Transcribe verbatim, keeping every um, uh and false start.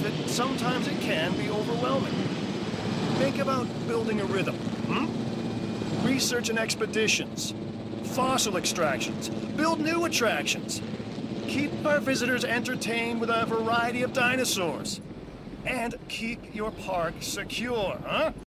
much that sometimes it can be overwhelming. Think about building a rhythm, hmm? Research and expeditions, fossil extractions, build new attractions. Keep our visitors entertained with a variety of dinosaurs. And keep your park secure, huh?